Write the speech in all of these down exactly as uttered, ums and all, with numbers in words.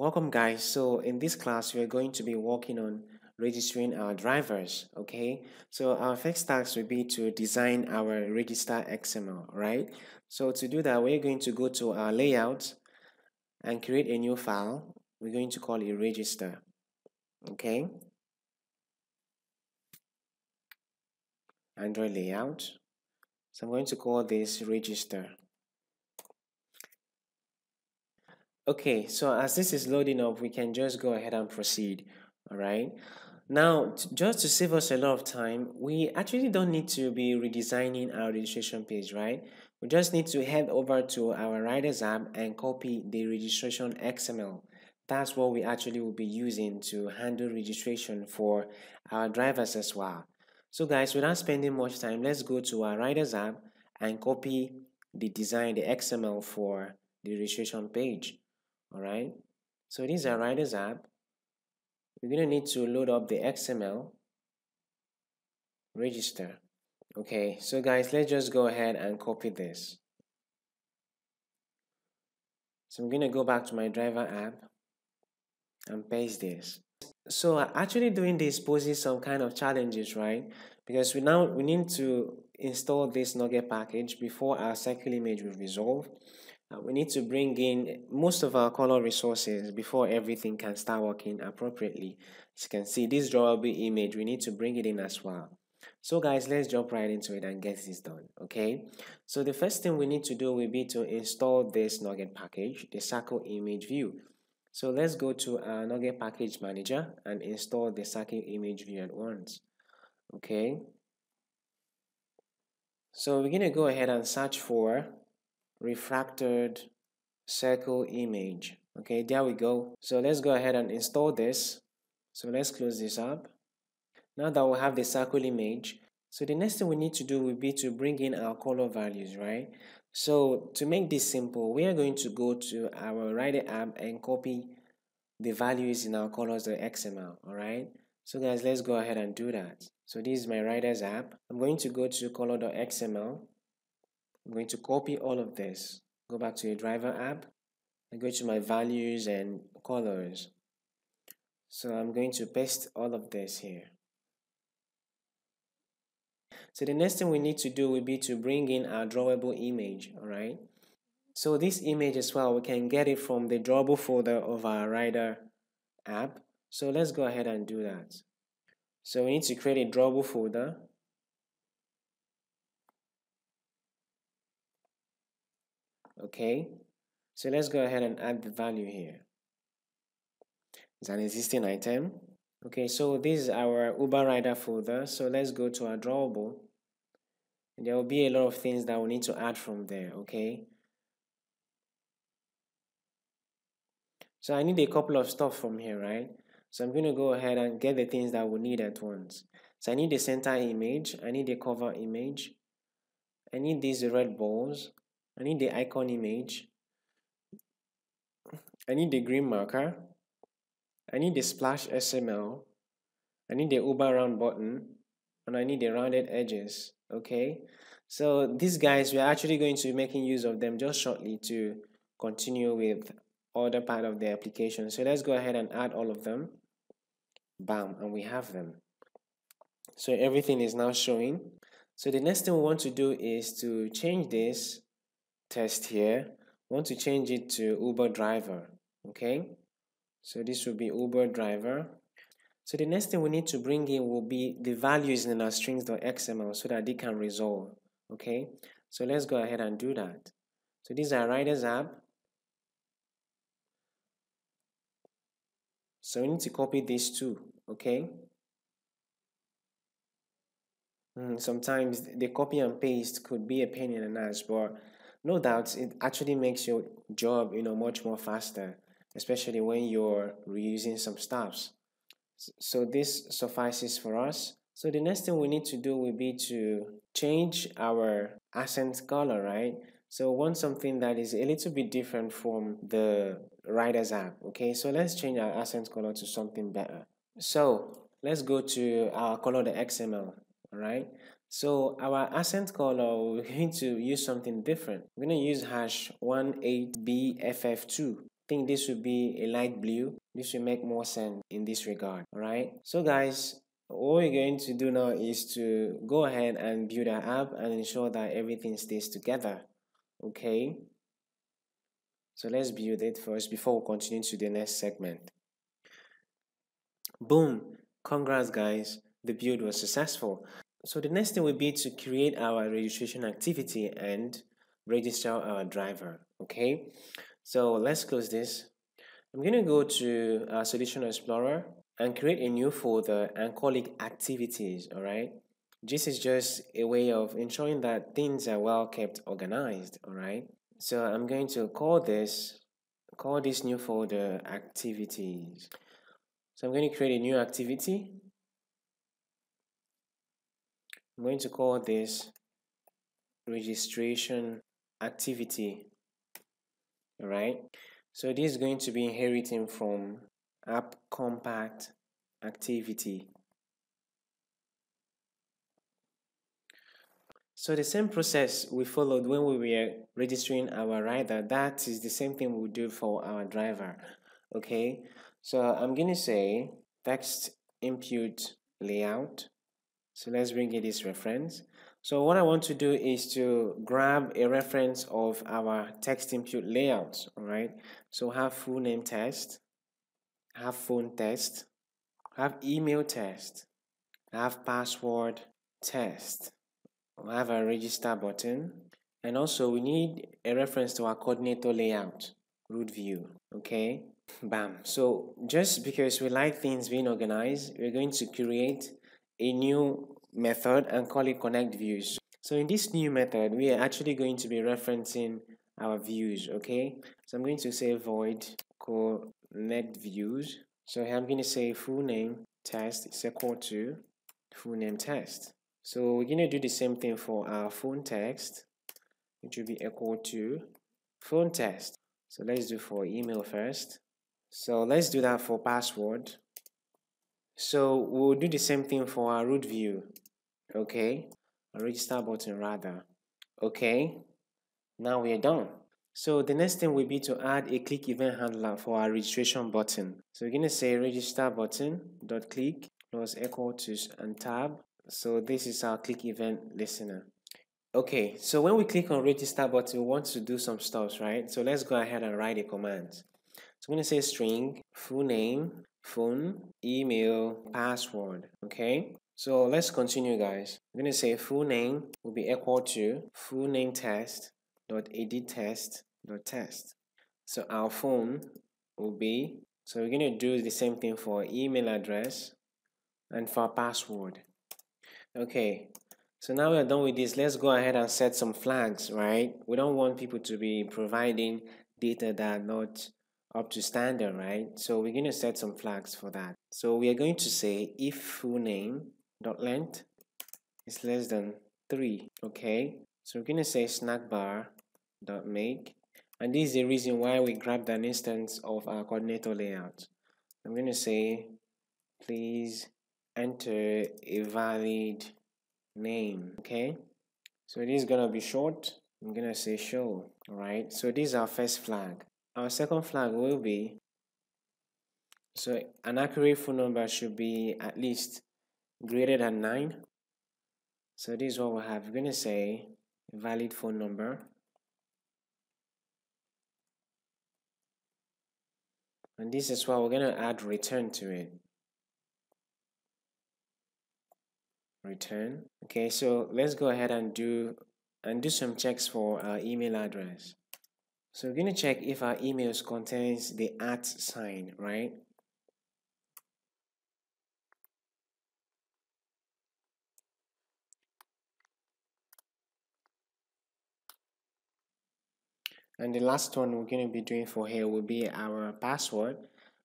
Welcome guys. So in this class we are going to be working on registering our drivers. Okay, so our first task will be to design our register X M L, right? So to do that, we're going to go to our layout and create a new file. We're going to call it register. Okay, Android layout. So I'm going to call this register. Okay, so as this is loading up, we can just go ahead and proceed. All right, now just to save us a lot of time, we actually don't need to be redesigning our registration page, right? We just need to head over to our Riders app and copy the registration X M L. That's what we actually will be using to handle registration for our drivers as well. So guys, without spending much time, let's go to our Riders app and copy the design, the X M L for the registration page. All right, so this is our Riders app. We're gonna need to load up the X M L register. Okay, so guys, let's just go ahead and copy this. So I'm gonna go back to my driver app and paste this. So actually doing this poses some kind of challenges, right? Because we now we need to install this NuGet package before our circle image will resolve. We need to bring in most of our color resources before everything can start working appropriately. As you can see, this drawable image, we need to bring it in as well. So guys, let's jump right into it and get this done. Okay, so the first thing we need to do will be to install this NuGet package, the circle image view. So let's go to our NuGet package manager and install the circle image view at once. Okay, so we're gonna go ahead and search for refracted circle image. Okay, there we go. So let's go ahead and install this. So let's close this up. Now that we have the circle image, so the next thing we need to do will be to bring in our color values, right? So to make this simple, we are going to go to our Rider app and copy the values in our colors.xml. All right, so guys, let's go ahead and do that. So this is my Riders app. I'm going to go to color.xml. I'm going to copy all of this, go back to your driver app and go to my values and colors. So I'm going to paste all of this here. So the next thing we need to do will be to bring in our drawable image. All right, so this image as well, we can get it from the drawable folder of our Rider app. So let's go ahead and do that. So we need to create a drawable folder. Okay, so let's go ahead and add the value here. It's an existing item. Okay, so this is our Uber Rider folder. So let's go to our drawable. And there will be a lot of things that we need to add from there. Okay, so I need a couple of stuff from here, right? So I'm going to go ahead and get the things that we need at once. So I need the center image. I need the cover image. I need these red balls. I need the icon image. I need the green marker. I need the splash S M L. I need the Uber round button, and I need the rounded edges. Okay, so these guys, we're actually going to be making use of them just shortly to continue with other part of the application. So let's go ahead and add all of them. Bam, and we have them. So everything is now showing. So the next thing we want to do is to change this test here. I want to change it to Uber driver. Okay, so this will be Uber driver. So the next thing we need to bring in will be the values in our strings.xml so that they can resolve. Okay, so let's go ahead and do that. So these are Riders app. So we need to copy these two. Okay, mm, sometimes the copy and paste could be a pain in the ass, but no doubt it actually makes your job, you know, much more faster, especially when you're reusing some stuffs. So this suffices for us. So the next thing we need to do will be to change our accent color, right? So we want something that is a little bit different from the Riders app. Okay, so let's change our accent color to something better. So let's go to our color.xml. All right, so our accent color, we're going to use something different. We're going to use hash one eight B F F two think this would be a light blue. This will make more sense in this regard. All right, so guys, all we're going to do now is to go ahead and build our app and ensure that everything stays together. Okay, so let's build it first before we continue to the next segment. Boom, congrats guys, the build was successful. So the next thing will be to create our registration activity and register our driver. Okay, so let's close this. I'm going to go to our Solution Explorer and create a new folder and call it activities. All right, this is just a way of ensuring that things are well kept organized. All right, so I'm going to call this call this new folder activities. So I'm going to create a new activity. I'm going to call this registration activity. All right, so this is going to be inheriting from app compact activity. So the same process we followed when we were registering our rider, that is the same thing we do for our driver. Okay, so I'm going to say text input layout. So let's bring in this reference. So what I want to do is to grab a reference of our text input layout. All right, so have full name test, have phone test, have email test, have password test. We have a register button, and also we need a reference to our coordinator layout root view. Okay, bam. So just because we like things being organized, we're going to create a new method and call it connect views. So in this new method, we are actually going to be referencing our views. Okay, so I'm going to say void connect views. So I'm going to say full name test is equal to full name test. So we're going to do the same thing for our phone text, which will be equal to phone text. So let's do for email first. So let's do that for password. So we'll do the same thing for our root view. Okay, our register button rather. Okay, now we are done. So the next thing will be to add a click event handler for our registration button. So we're going to say register button dot click plus equal to and tab. So this is our click event listener. Okay, so when we click on register button, we want to do some stuff, right? So let's go ahead and write a command. So I'm going to say string, full name, phone, email, password. Okay, so let's continue guys. I'm going to say full name will be equal to full name test dot edit test dot test. So our phone will be, so we're going to do the same thing for email address and for password. Okay, so now we are done with this. Let's go ahead and set some flags, right? We don't want people to be providing data that are not up to standard, right? So we're going to set some flags for that. So we are going to say if full name dot length is less than three. Okay, so we're going to say snackbar dot make, and this is the reason why we grabbed an instance of our coordinator layout. I'm going to say please enter a valid name. Okay, so it is gonna be short. I'm gonna say show. All right, so this is our first flag. Our second flag will be, so an accurate phone number should be at least greater than nine. So this is what we have. We're gonna say valid phone number, and this is what we're gonna add return to it. Return. Okay, so let's go ahead and do and do some checks for our email address. So we're going to check if our emails contains the at sign, right? And the last one we're going to be doing for here will be our password.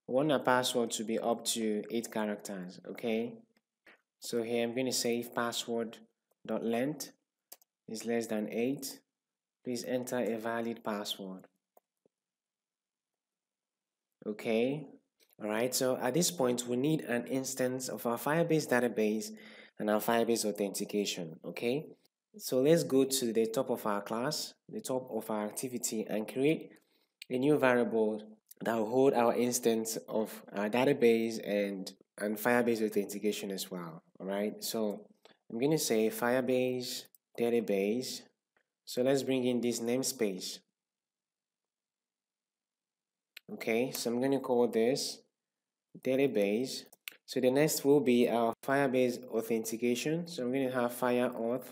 We want our password to be up to eight characters. Okay, so here I'm going to say if password.length is less than eight, please enter a valid password. Okay, alright, so at this point we need an instance of our Firebase database and our Firebase authentication. Okay, so let's go to the top of our class, the top of our activity, and create a new variable that will hold our instance of our database and and Firebase authentication as well. All right, so I'm going to say Firebase database. So let's bring in this namespace. Okay, so I'm going to call this database. So the next will be our Firebase authentication. So I'm going to have FireAuth.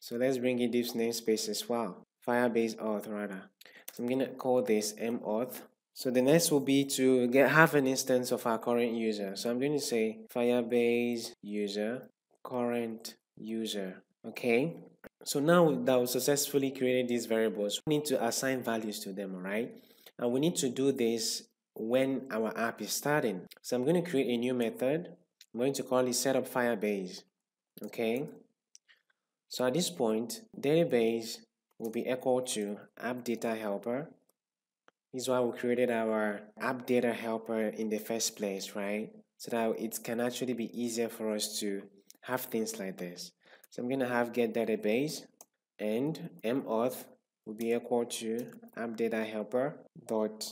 So let's bring in this namespace as well. Firebase auth rather. So I'm going to call this mauth. So the next will be to get half an instance of our current user. So I'm going to say Firebase user, current user. Okay. So now that we successfully created these variables, we need to assign values to them, alright? And we need to do this when our app is starting. So I'm going to create a new method. I'm going to call it setup Firebase. Okay. So at this point, database will be equal to AppDataHelper. This is why we created our app data helper in the first place, right? So that it can actually be easier for us to have things like this. So I'm going to have get database and mauth will be equal to app data helper dot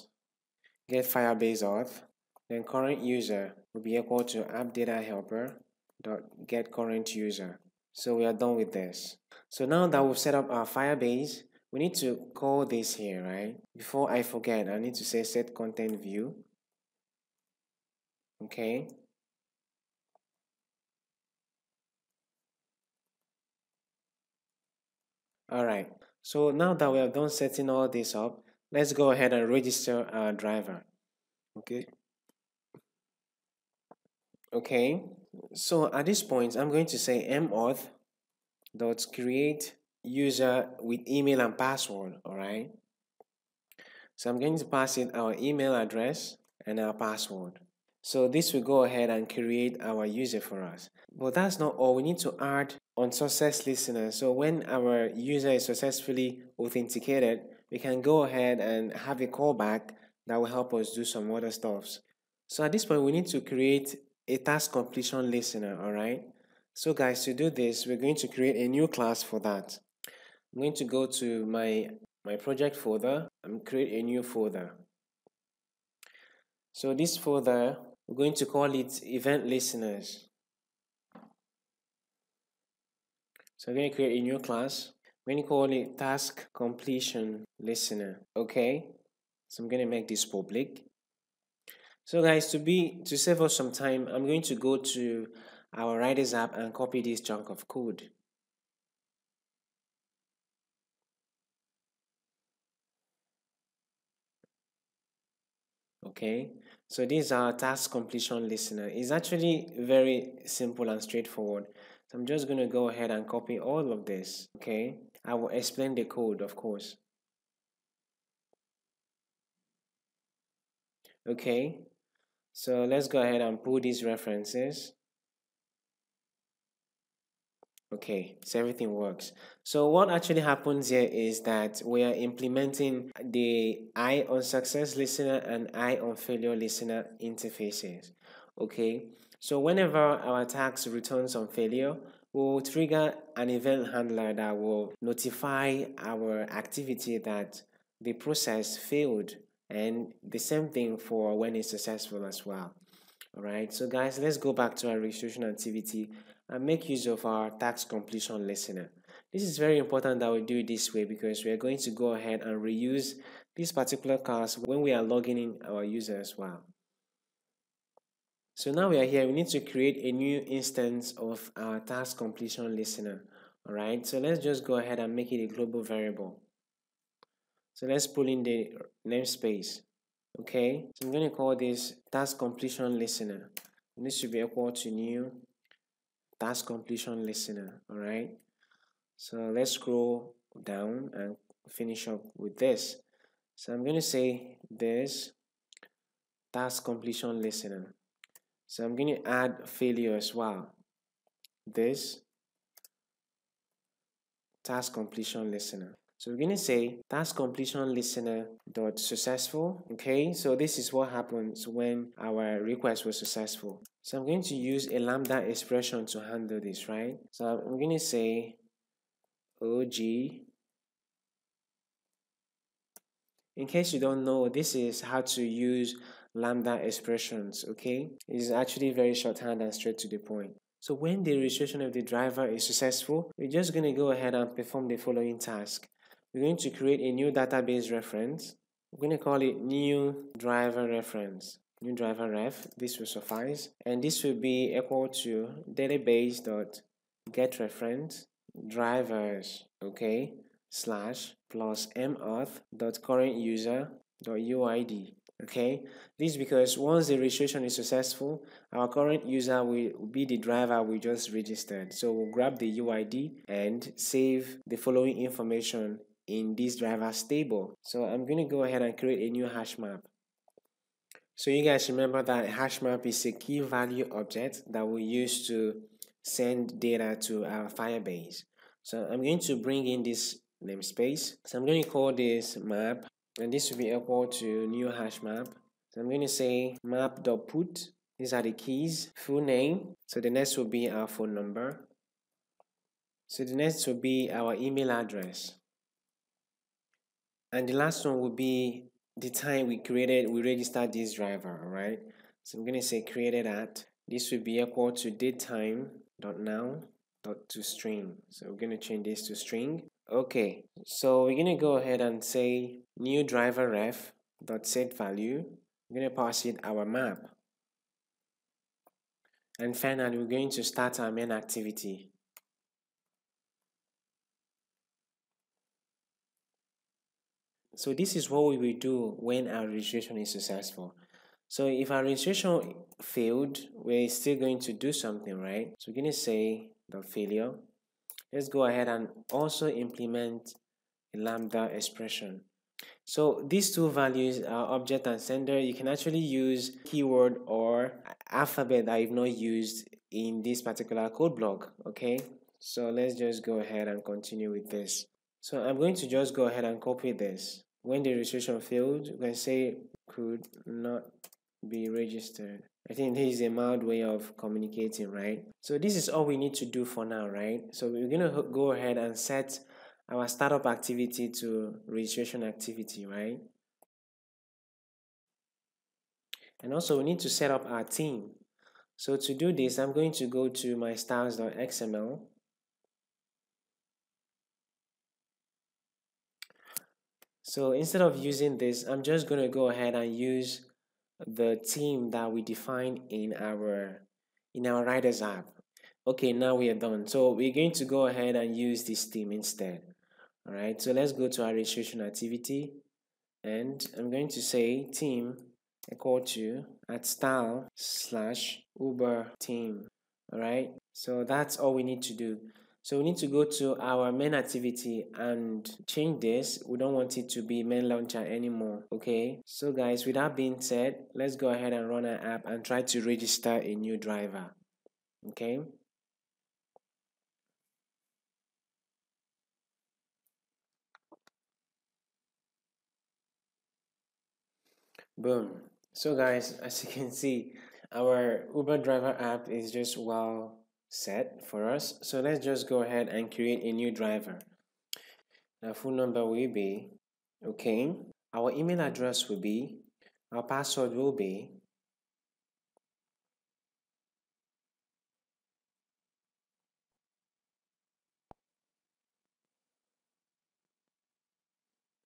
get firebase auth. Then current user will be equal to app data helper dot get current user. So we are done with this. So now that we've set up our Firebase, we need to call this here, right? Before I forget, I need to say set content view. Okay. All right. So now that we have done setting all this up, let's go ahead and register our driver. Okay. Okay. So at this point, I'm going to say mauth dot create user with email and password. All right, so I'm going to pass in our email address and our password. So this will go ahead and create our user for us. But that's not all. We need to add on success listener. So when our user is successfully authenticated, we can go ahead and have a callback that will help us do some other stuffs. So at this point, we need to create a task completion listener. All right, so guys, to do this, we're going to create a new class for that. I'm going to go to my, my project folder and create a new folder. So this folder, we're going to call it event listeners. So I'm going to create a new class. I'm going to call it task completion listener. Okay. So I'm going to make this public. So guys, to be to save us some time, I'm going to go to our Writers app and copy this chunk of code. Okay, so this is our task completion listener. It's actually very simple and straightforward. So I'm just going to go ahead and copy all of this. Okay, I will explain the code, of course. Okay, so let's go ahead and pull these references. Okay, so everything works. So what actually happens here is that we are implementing the I on success listener and I on failure listener interfaces. Okay, so whenever our task returns on failure, we'll trigger an event handler that will notify our activity that the process failed, and the same thing for when it's successful as well. All right, so guys, let's go back to our registration activity and make use of our task completion listener. This is very important that we do it this way because we are going to go ahead and reuse this particular class when we are logging in our user as well. So now we are here, we need to create a new instance of our task completion listener. All right, so let's just go ahead and make it a global variable. So let's pull in the namespace. Okay, so I'm going to call this task completion listener. And this should be equal to new task completion listener. All right, so let's scroll down and finish up with this. So I'm going to say this task completion listener. So I'm going to add failure as well. This task completion listener. So we're going to say task completion listener dot successful. Okay, so this is what happens when our request was successful. So I'm going to use a lambda expression to handle this, right? So I'm going to say O G In case you don't know, this is how to use lambda expressions, okay? It's actually very shorthand and straight to the point. So when the registration of the driver is successful, we're just going to go ahead and perform the following task. We're going to create a new database reference. We're going to call it new driver reference. New driver ref, this will suffice, and this will be equal to database dot get reference drivers, okay, slash plus mauth dot current user dot uid. Okay, this is because once the registration is successful, our current user will be the driver we just registered. So we'll grab the U I D and save the following information in this driver's table. So I'm going to go ahead and create a new hash map. So you guys remember that hash map is a key value object that we use to send data to our Firebase. So I'm going to bring in this namespace. So I'm going to call this map, and this will be equal to new hash map. So I'm going to say map.put. These are the keys. Full name. So the next will be our phone number. So the next will be our email address. And the last one will be the time we created, we registered this driver, alright? So I'm going to say created at, this will be equal to datetime.now.toString. So we're going to change this to string. Okay, so we're going to go ahead and say new driver ref dot set value. We're going to pass it our map. And finally, we're going to start our main activity. So this is what we will do when our registration is successful. So if our registration failed, we're still going to do something, right? So we're going to say the failure. Let's go ahead and also implement a lambda expression. So these two values are object and sender. You can actually use keyword or alphabet that you've not used in this particular code block, okay? So let's just go ahead and continue with this. So I'm going to just go ahead and copy this. When the registration failed, we can say could not be registered. I think this is a mild way of communicating, right? So this is all we need to do for now, right? So we're going to go ahead and set our startup activity to registration activity, right? And also we need to set up our team. So to do this, I'm going to go to my styles.xml. So instead of using this, I'm just going to go ahead and use the team that we defined in our in our Riders app. Okay, now we are done. So we're going to go ahead and use this team instead. All right, so let's go to our registration activity, and I'm going to say team equal to at style slash Uber team. All right, so that's all we need to do. So we need to go to our main activity and change this. We don't want it to be main launcher anymore, okay? So guys, with that being said, let's go ahead and run our app and try to register a new driver, okay? Boom. So guys, as you can see, our Uber driver app is just well set for us. So let's just go ahead and create a new driver. Our phone number will be okay, our email address will be, our password will be,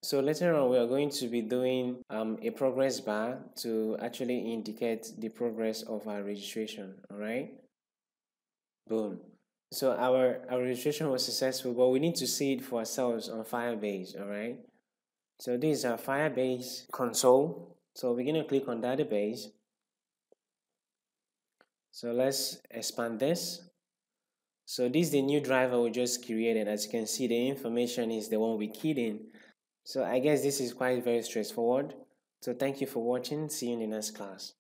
so later on we are going to be doing um, a progress bar to actually indicate the progress of our registration, all right? Boom. So our, our registration was successful, but we need to see it for ourselves on Firebase, alright? So this is our Firebase console. So we're going to click on database. So let's expand this. So this is the new driver we just created. As you can see, the information is the one we keyed in. So I guess this is quite very straightforward. So thank you for watching. See you in the next class.